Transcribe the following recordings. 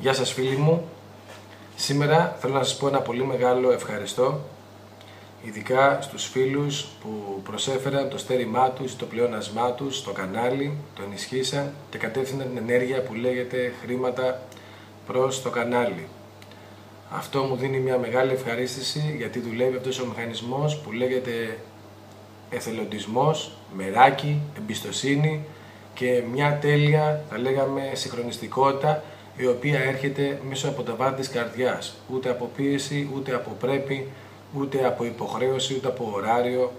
Γεια σας φίλοι μου. Σήμερα θέλω να σας πω ένα πολύ μεγάλο ευχαριστώ, ειδικά στους φίλους που προσέφεραν το στέρημά τους, το πλεόνασμά τους στο κανάλι, το ενισχύσαν και κατεύθυναν την ενέργεια που λέγεται χρήματα προς το κανάλι. Αυτό μου δίνει μια μεγάλη ευχαρίστηση, γιατί δουλεύει αυτός ο μηχανισμός που λέγεται εθελοντισμός, μεράκι, εμπιστοσύνη και μια τέλεια, θα λέγαμε, συγχρονιστικότητα, η οποία έρχεται μέσω από τα βάθη της καρδιάς, ούτε από πίεση, ούτε από πρέπει, ούτε από υποχρέωση, ούτε από ωράριο,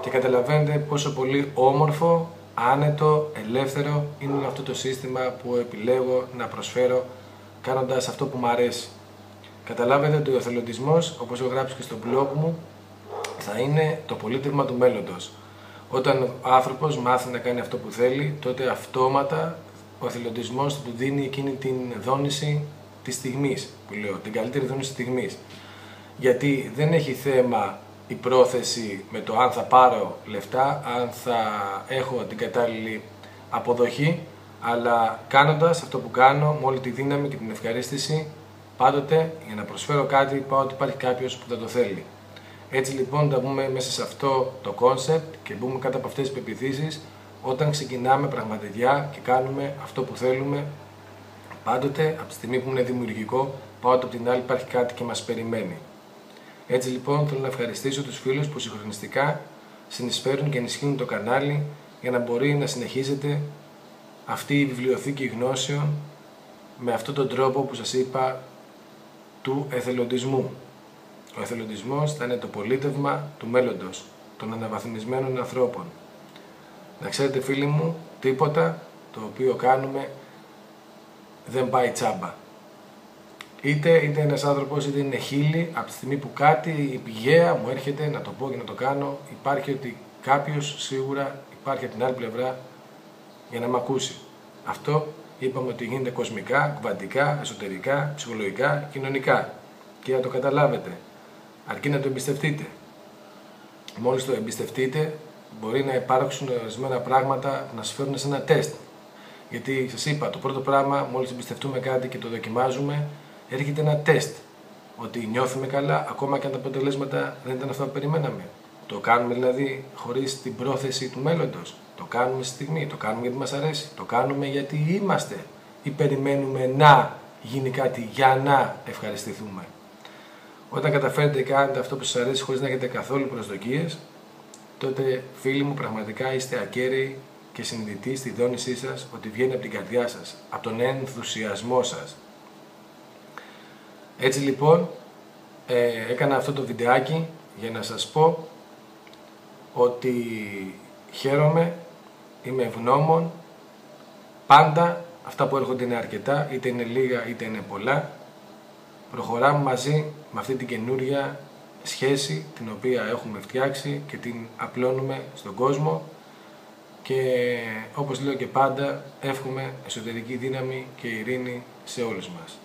και καταλαβαίνετε πόσο πολύ όμορφο, άνετο, ελεύθερο είναι αυτό το σύστημα που επιλέγω να προσφέρω κάνοντας αυτό που μου αρέσει. Καταλάβετε ότι ο εθελοντισμός, όπως έχω γράψει και στο blog μου, θα είναι το πολίτευμα του μέλλοντος. Όταν ο άνθρωπος μάθει να κάνει αυτό που θέλει, τότε αυτόματα ο εθελοντισμός του δίνει εκείνη την δόνηση της στιγμής, που λέω, την καλύτερη δόνηση της στιγμής. Γιατί δεν έχει θέμα η πρόθεση με το αν θα πάρω λεφτά, αν θα έχω την κατάλληλη αποδοχή, αλλά κάνοντας αυτό που κάνω με όλη τη δύναμη και την ευχαρίστηση, πάντοτε για να προσφέρω κάτι, πάω ότι υπάρχει κάποιος που θα το θέλει. Έτσι λοιπόν θα μπούμε μέσα σε αυτό το κόνσεπτ και μπούμε κάτω από αυτές τις πεποιθήσεις όταν ξεκινάμε πραγματικά και κάνουμε αυτό που θέλουμε. Πάντοτε από τη στιγμή που είναι δημιουργικό, πάω ότι από την άλλη υπάρχει κάτι και μας περιμένει. Έτσι λοιπόν θέλω να ευχαριστήσω τους φίλους που συγχρονιστικά συνεισφέρουν και ενισχύουν το κανάλι για να μπορεί να συνεχίζεται αυτή η βιβλιοθήκη γνώσεων με αυτόν τον τρόπο που σας είπα του εθελοντισμού. Ο εθελοντισμός θα είναι το πολίτευμα του μέλλοντος, των αναβαθμισμένων ανθρώπων. Να ξέρετε φίλοι μου, τίποτα το οποίο κάνουμε δεν πάει τσάμπα. Είτε ένας άνθρωπος είτε είναι χείλη, από τη στιγμή που κάτι η πηγαία μου έρχεται να το πω και να το κάνω, υπάρχει ότι κάποιος σίγουρα υπάρχει από την άλλη πλευρά για να με ακούσει. Αυτό είπαμε ότι γίνεται κοσμικά, κβαντικά, εσωτερικά, ψυχολογικά, κοινωνικά, και να το καταλάβετε, αρκεί να το εμπιστευτείτε. Μόλις το εμπιστευτείτε, μπορεί να υπάρξουν ορισμένα πράγματα να σας φέρουν σε ένα τεστ. Γιατί σας είπα, το πρώτο πράγμα, μόλις εμπιστευτούμε κάτι και το δοκιμάζουμε, έρχεται ένα τεστ. Ότι νιώθουμε καλά, ακόμα και αν τα αποτελέσματα δεν ήταν αυτά που περιμέναμε. Το κάνουμε δηλαδή χωρίς την πρόθεση του μέλλοντος. Το κάνουμε στη στιγμή, το κάνουμε γιατί μας αρέσει, το κάνουμε γιατί είμαστε ή περιμένουμε να γίνει κάτι για να ευχαριστηθούμε. Όταν καταφέρετε και κάνετε αυτό που σας αρέσει χωρίς να έχετε καθόλου προσδοκίες, τότε φίλοι μου πραγματικά είστε ακέραιοι και συνειδητοί στη δόνησή σας, ότι βγαίνει από την καρδιά σας, από τον ενθουσιασμό σας. Έτσι λοιπόν έκανα αυτό το βιντεάκι για να σας πω ότι χαίρομαι, είμαι ευγνώμων, πάντα αυτά που έρχονται είναι αρκετά, είτε είναι λίγα είτε είναι πολλά. Προχωράμε μαζί με αυτή την καινούρια σχέση την οποία έχουμε φτιάξει και την απλώνουμε στον κόσμο, και όπως λέω και πάντα, εύχομαι εσωτερική δύναμη και ειρήνη σε όλους μας.